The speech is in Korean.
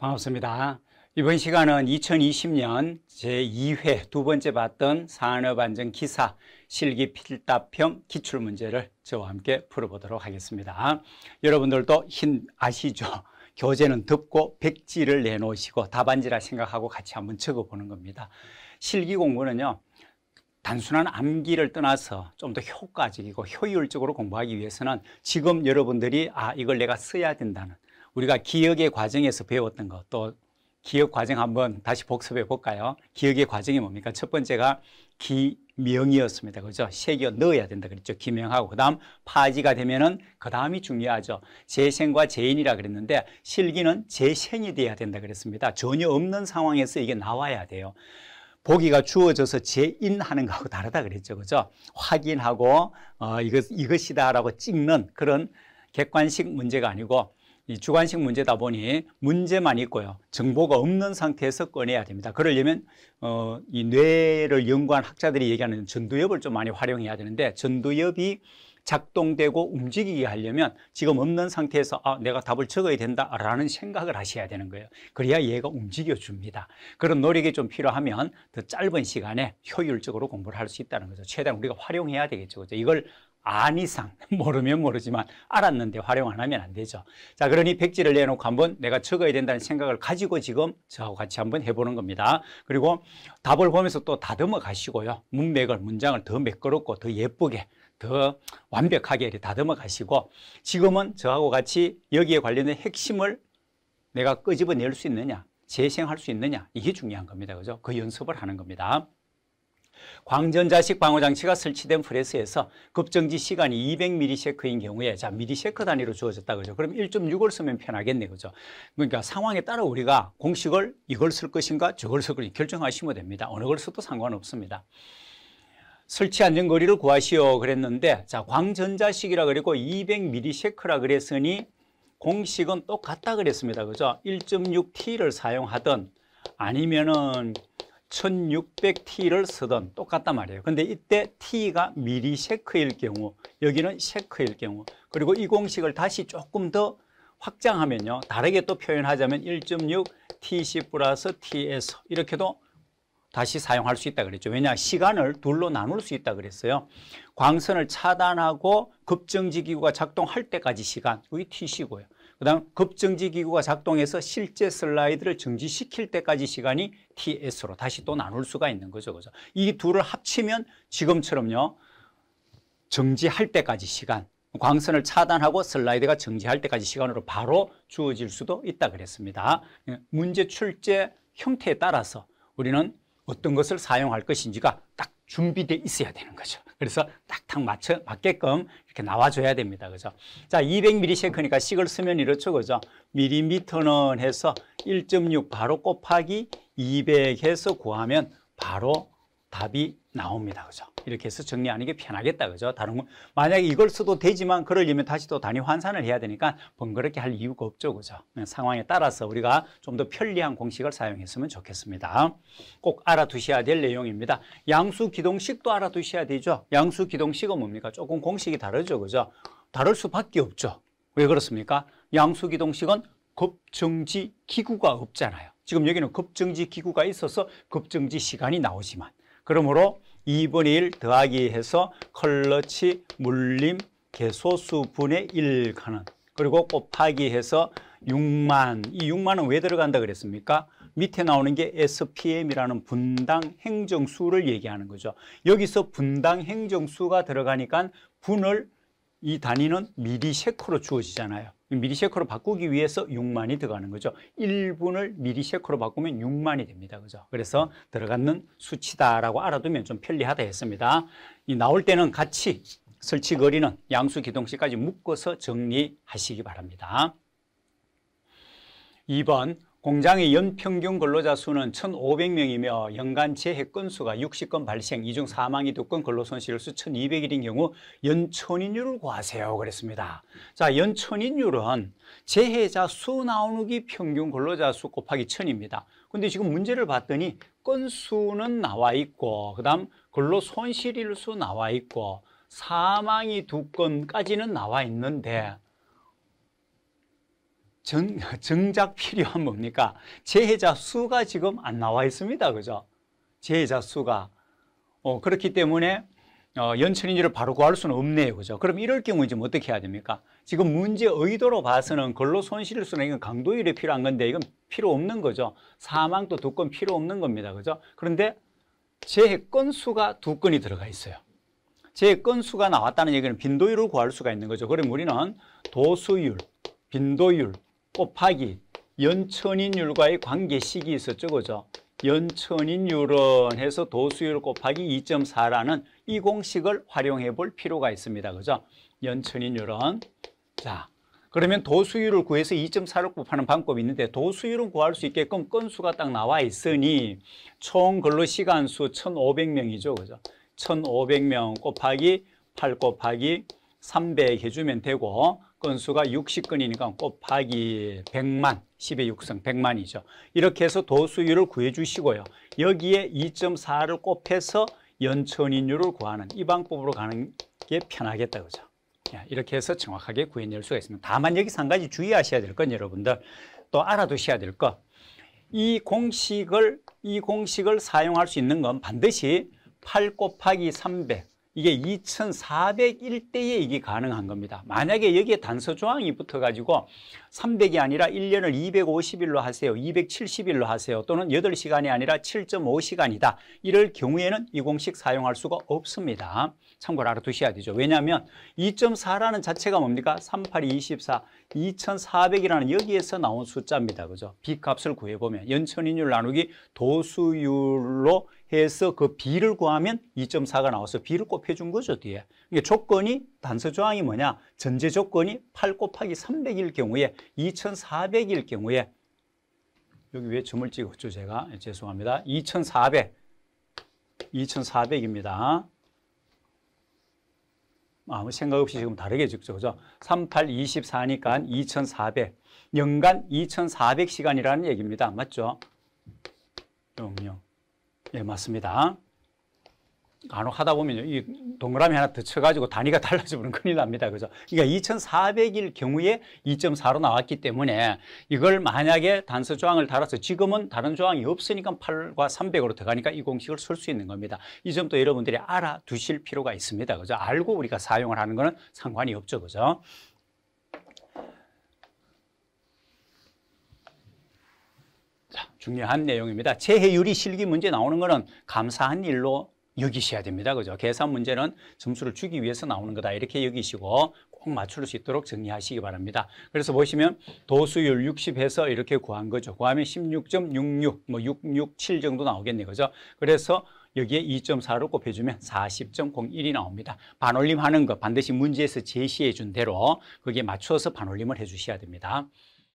반갑습니다. 이번 시간은 2020년 제2회 두 번째 봤던 산업안전 기사 실기 필답형 기출문제를 저와 함께 풀어보도록 하겠습니다. 여러분들도 아시죠? 교재는 덮고 백지를 내놓으시고 답안지라 생각하고 같이 한번 적어보는 겁니다. 실기 공부는요, 단순한 암기를 떠나서 좀 더 효과적이고 효율적으로 공부하기 위해서는 지금 여러분들이 이걸 내가 써야 된다는, 우리가 기억의 과정에서 배웠던 것, 또 기억 과정 한번 다시 복습해 볼까요? 기억의 과정이 뭡니까? 첫 번째가 기명이었습니다. 그죠? 새겨 넣어야 된다 그랬죠. 기명하고, 그 다음 파지가 되면은 그 다음이 중요하죠. 재생과 재인이라 그랬는데, 실기는 재생이 돼야 된다 그랬습니다. 전혀 없는 상황에서 이게 나와야 돼요. 보기가 주어져서 재인하는 거하고 다르다 그랬죠. 그죠? 확인하고 이것이다라고 찍는 그런 객관식 문제가 아니고 이 주관식 문제다 보니 문제만 있고요, 정보가 없는 상태에서 꺼내야 됩니다. 그러려면 이 뇌를 연구한 학자들이 얘기하는 전두엽을 좀 많이 활용해야 되는데, 전두엽이 작동되고 움직이게 하려면 지금 없는 상태에서 내가 답을 적어야 된다라는 생각을 하셔야 되는 거예요. 그래야 얘가 움직여줍니다. 그런 노력이 좀 필요하면 더 짧은 시간에 효율적으로 공부를 할 수 있다는 거죠. 최대한 우리가 활용해야 되겠죠. 그렇죠? 이걸 안 이상, 모르면 모르지만 알았는데 활용 안 하면 안 되죠. 자, 그러니 백지를 내놓고 한번 내가 적어야 된다는 생각을 가지고 지금 저하고 같이 한번 해보는 겁니다. 그리고 답을 보면서 또 다듬어 가시고요, 문맥을, 문장을 더 매끄럽고 더 예쁘게, 더 완벽하게 다듬어 가시고, 지금은 저하고 같이 여기에 관련된 핵심을 내가 끄집어낼 수 있느냐, 재생할 수 있느냐, 이게 중요한 겁니다. 그죠? 그 연습을 하는 겁니다. 광전자식 방호장치가 설치된 프레스에서 급정지 시간이 200ms인 경우에, 자, 미리세크 단위로 주어졌다 그죠? 그럼 1.6을 쓰면 편하겠네, 그죠? 그러니까 상황에 따라 우리가 공식을 이걸 쓸 것인가 저걸 쓸 것인가 결정하시면 됩니다. 어느 걸 써도 상관없습니다. 설치 안전거리를 구하시오 그랬는데, 자, 광전자식이라 그랬고 200ms라 그랬으니 공식은 똑같다 그랬습니다. 그죠? 1.6T를 사용하든 아니면은 1600T를 쓰던 똑같단 말이에요. 근데 이때 T가 밀리세크일 경우, 여기는 세크일 경우, 그리고 이 공식을 다시 조금 더 확장하면요, 다르게 또 표현하자면 1.6TC 플러스 TS 이렇게도 다시 사용할 수 있다 그랬죠. 왜냐, 시간을 둘로 나눌 수 있다 그랬어요. 광선을 차단하고 급정지 기구가 작동할 때까지 시간, 그게 TC고요. 그 다음 급정지 기구가 작동해서 실제 슬라이드를 정지시킬 때까지 시간이 TS로 다시 또 나눌 수가 있는 거죠. 그죠? 이 둘을 합치면 지금처럼요, 정지할 때까지 시간, 광선을 차단하고 슬라이드가 정지할 때까지 시간으로 바로 주어질 수도 있다 그랬습니다. 문제 출제 형태에 따라서 우리는 어떤 것을 사용할 것인지가 딱 준비되어 있어야 되는 거죠. 그래서 딱딱 맞게끔 이렇게 나와줘야 됩니다. 그죠? 자, 200ms니까 식을 쓰면 이렇죠. 그죠? 밀리미터는 해서 1.6 바로 곱하기 200 해서 구하면 바로 답이 나옵니다. 그죠? 이렇게 해서 정리하는 게 편하겠다. 그죠? 다른 건, 만약에 이걸 써도 되지만 그러려면 다시 또 단위 환산을 해야 되니까 번거롭게 할 이유가 없죠. 그죠? 상황에 따라서 우리가 좀 더 편리한 공식을 사용했으면 좋겠습니다. 꼭 알아두셔야 될 내용입니다. 양수 기동식도 알아두셔야 되죠. 양수 기동식은 뭡니까? 조금 공식이 다르죠. 그죠? 다를 수밖에 없죠. 왜 그렇습니까? 양수 기동식은 급정지 기구가 없잖아요. 지금 여기는 급정지 기구가 있어서 급정지 시간이 나오지만, 그러므로 2분의 1 더하기 해서 클러치 물림 개소수 분의 1 하는, 그리고 곱하기 해서 6만, 이 6만은 왜 들어간다 그랬습니까? 밑에 나오는 게 SPM이라는 분당 행정수를 얘기하는 거죠. 여기서 분당 행정수가 들어가니까 분을, 이 단위는 밀리세크로 주어지잖아요. 밀리세크로 바꾸기 위해서 6만이 들어가는 거죠. 1분을 밀리세크로 바꾸면 6만이 됩니다. 그죠? 그래서 들어가는 수치다라고 알아두면 좀 편리하다 했습니다. 이 나올 때는 같이 설치 거리는 양수 기동식까지 묶어서 정리하시기 바랍니다. 2번. 공장의 연평균 근로자 수는 1,500명이며 연간 재해 건수가 60건 발생, 이중 사망이 2건, 근로손실 수 1,200일인 경우 연천인율을 구하세요 그랬습니다. 자, 연천인율은 재해자 수 나누기 평균 근로자 수 곱하기 1,000입니다. 근데 지금 문제를 봤더니 건수는 나와 있고, 그 다음 근로손실일 수 나와 있고, 사망이 2건까지는 나와 있는데 정작 필요한 뭡니까? 재해자 수가 지금 안 나와 있습니다. 그죠? 재해자 수가. 그렇기 때문에 연천인지를 바로 구할 수는 없네요. 그죠? 그럼 이럴 경우 지금 어떻게 해야 됩니까? 지금 문제 의도로 봐서는 근로 손실을 쓰는 이건 강도율이 필요한 건데 이건 필요 없는 거죠. 사망도 두 건 필요 없는 겁니다. 그죠? 그런데 재해 건수가 두 건이 들어가 있어요. 재해 건수가 나왔다는 얘기는 빈도율을 구할 수가 있는 거죠. 그럼 우리는 도수율, 빈도율 곱하기 연천인율과의 관계식이 있었죠. 그죠? 연천인율은 해서 도수율 곱하기 2.4라는 이 공식을 활용해 볼 필요가 있습니다. 그죠? 연천인율은. 자, 그러면 도수율을 구해서 2.4를 곱하는 방법이 있는데 도수율은 구할 수 있게끔 건수가 딱 나와 있으니 총 근로시간수 1,500명이죠. 그죠? 1,500명 곱하기 8 곱하기 300 해주면 되고 건수가 60건이니까 곱하기 100만, 10의 6승 100만이죠. 이렇게 해서 도수율을 구해주시고요. 여기에 2.4를 곱해서 연천인율을 구하는 이 방법으로 가는 게 편하겠다. 그죠? 이렇게 해서 정확하게 구해낼 수가 있습니다. 다만 여기서 한 가지 주의하셔야 될 건 여러분들 또 알아두셔야 될 것. 이 공식을 사용할 수 있는 건 반드시 8 곱하기 300. 이게 2,401 때에 이게 가능한 겁니다. 만약에 여기에 단서 조항이 붙어가지고 300이 아니라 1년을 250일로 하세요. 270일로 하세요. 또는 8시간이 아니라 7.5시간이다. 이럴 경우에는 이 공식 사용할 수가 없습니다. 참고로 알아두셔야 되죠. 왜냐하면 2.4라는 자체가 뭡니까? 3, 8, 24, 2,400이라는 여기에서 나온 숫자입니다. 그죠? B값을 구해보면 연천인율 나누기 도수율로 해서 그 B를 구하면 2.4가 나와서 B를 곱해준 거죠, 뒤에. 이게 조건이, 단서 조항이 뭐냐? 전제 조건이 8 곱하기 300일 경우에, 2,400일 경우에, 여기 왜 점을 찍었죠, 제가? 죄송합니다. 2,400입니다. 아무 생각 없이 지금 다르게 찍죠, 그죠? 3824니까 2,400. 연간 2,400시간이라는 얘기입니다. 맞죠? 00. 예, 맞습니다. 간혹 하다 보면 이 동그라미 하나 더 쳐가지고 단위가 달라지면 큰일 납니다. 그죠? 그러니까 2,400일 경우에 2.4로 나왔기 때문에 이걸 만약에 단서 조항을 달아서 지금은 다른 조항이 없으니까 8과 300으로 들어가니까 이 공식을 쓸 수 있는 겁니다. 이 점도 여러분들이 알아두실 필요가 있습니다. 그죠? 알고 우리가 사용을 하는 거는 상관이 없죠. 그죠? 중요한 내용입니다. 재해율이 실기 문제 나오는 거는 감사한 일로 여기셔야 됩니다. 그죠? 계산 문제는 점수를 주기 위해서 나오는 거다. 이렇게 여기시고 꼭 맞출 수 있도록 정리하시기 바랍니다. 그래서 보시면 도수율 60해서 이렇게 구한 거죠. 구하면 16.66, 뭐 667 정도 나오겠네요. 그죠? 그래서 여기에 2.4로 곱해주면 40.01이 나옵니다. 반올림하는 거 반드시 문제에서 제시해 준 대로 거기에 맞춰서 반올림을 해주셔야 됩니다.